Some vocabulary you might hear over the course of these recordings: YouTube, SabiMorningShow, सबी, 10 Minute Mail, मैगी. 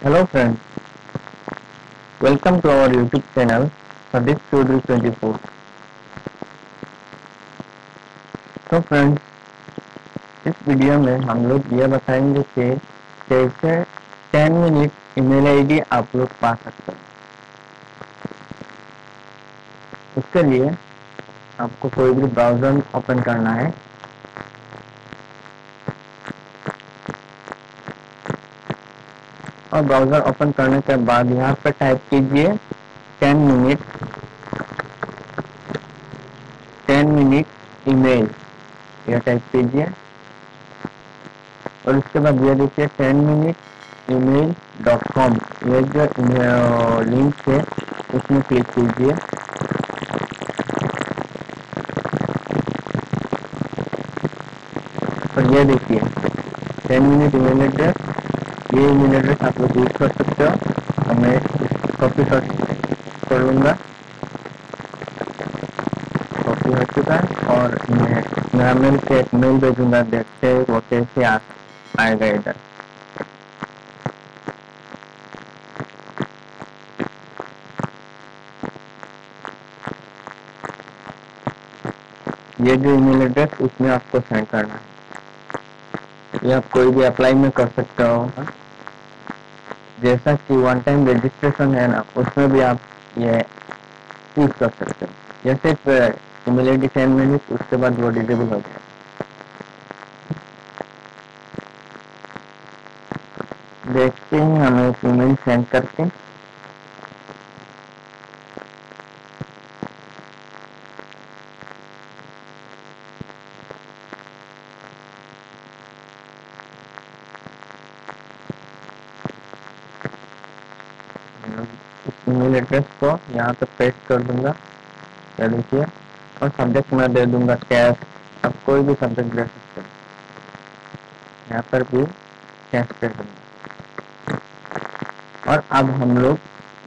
Hello friends, welcome to our YouTube channel for this Tutorial 24. So friends, इस video में हम लोग ये बताएंगे कि कैसे 10 मिनट ईमेल आईडी आप लोग पा सकते हैं। इसके लिए आपको कोई भी ब्राउज़र ओपन करना है। और ब्राउज़र ओपन करने के बाद यहाँ पर टाइप कीजिए 10 मिनट ईमेल, यह टाइप कीजिए। और उसके बाद ये देखिए 10minute email.com, ये जो लिंक है उसमें क्लिक कीजिए। और ये देखिए 10 मिनट ईमेल एड्रेस, ये ईमेल एड्रेस आप लोग यूज कर सकते हो। मैं कॉपी कर लूँगा, कॉपी हो चुका है। और मैं मेल से एक मेल भेजूँगा, देखते हैं वो कैसे आएगा इधर। ये जो ईमेल एड्रेस उसमें आपको सेंड करना है, या आप कोई भी अप्लाई में कर सकते हो। जैसा कि वन टाइम रजिस्ट्रेशन है ना, उसमें भी आप ये यूज कर सकते हो। यह सिर्फ ईमेल आई डी 10 मिनट, उसके बाद वो डिसेबल हो जाएगा। देखते हैं हमें ईमेल सेंड करके। ईमेल एड्रेस को यहाँ पे पेस्ट कर दूंगा, क्या देखिए। और सब्जेक्ट में दे दूंगा कैश, आप कोई भी सब्जेक्ट दे सकते हैं। यहाँ पर भी कैश दे दूंगा। और अब हम लोग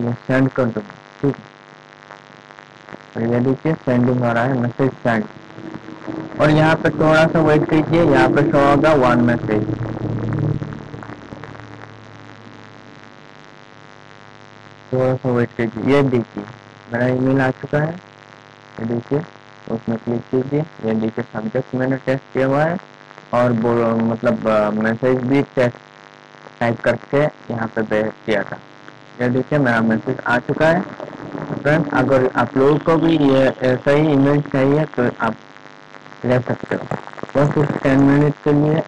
ये सेंड कर दूंगा, ठीक है। और ये देखिए सेंडिंग हो रहा है, मैसेज सेंड। और यहाँ पे थोड़ा सा वेट कीजिए, यहाँ पे शो होगा 1 मैसेज। थोड़ा सा वेट कीजिए। ये देखिए मेरा ईमेल आ चुका है, ये देखिए। उसमें क्लिक कीजिए, ये देखिए सब्जेक्ट मैंने टेस्ट किया हुआ है। और मतलब मैसेज भी टेस्ट टाइप करके यहाँ पे भेज किया था। ये देखिए मेरा मैसेज आ चुका है। फ्रेंड्स, अगर आप लोगों को भी ये ऐसा ही ईमेल चाहिए तो आप ले सकते हो। बस उस 10 मिनट के लिए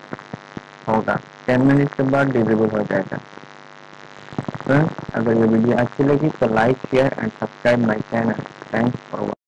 होगा, 10 मिनट के बाद डिसेबल हो जाएगा। फ्रेंड्स, अगर ये वीडियो अच्छी लगी तो like, share and subscribe my channel. Thanks for watching.